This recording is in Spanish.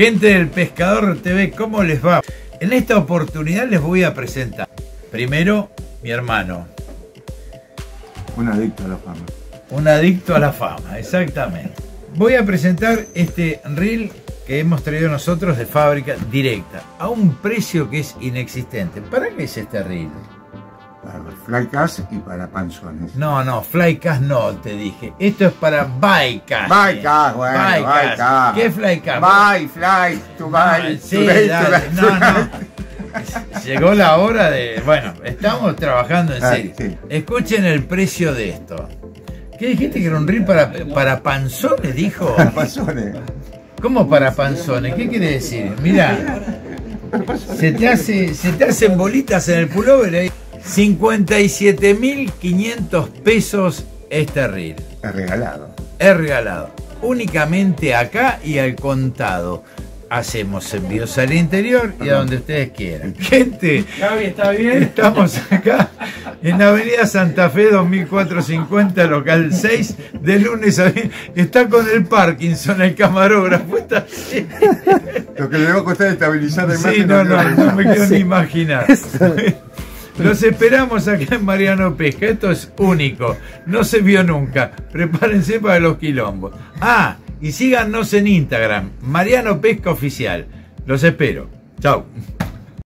Gente del Pescador TV, ¿cómo les va? En esta oportunidad les voy a presentar primero mi hermano. Un adicto a la fama. Un adicto a la fama, exactamente. Voy a presentar este reel que hemos traído nosotros de fábrica directa a un precio que es inexistente. ¿Para qué es este reel? Para los Flycast y para panzones. No, Flycast no, te dije. Esto es para Buycast. Buycast, bueno, Buycast. ¿Qué Flycast? Buy, fly, to buy. Sí, no. Llegó la hora de... Bueno, estamos trabajando en serio. Sí. Escuchen el precio de esto. ¿Qué dijiste que era un reel para panzones, dijo? Para panzones. ¿Cómo para panzones? ¿Qué quiere decir? Mirá, se te hacen bolitas en el pullover ahí. 57.500 pesos este reel. Es regalado. Es regalado. Únicamente acá y al contado. Hacemos envíos al interior y a donde ustedes quieran. Gente, Gaby, ¿está bien? Estamos acá en la Avenida Santa Fe 2450, local 6, de lunes a viernes. Está con el Parkinson, el camarógrafo. Está así. Lo que le va a costar estabilizar la imagen. Sí, no me quiero ni imaginar. Los esperamos acá en Mariano Pesca. Esto es único. No se vio nunca. Prepárense para los quilombos. Ah, y síganos en Instagram. Mariano Pesca Oficial. Los espero. Chau.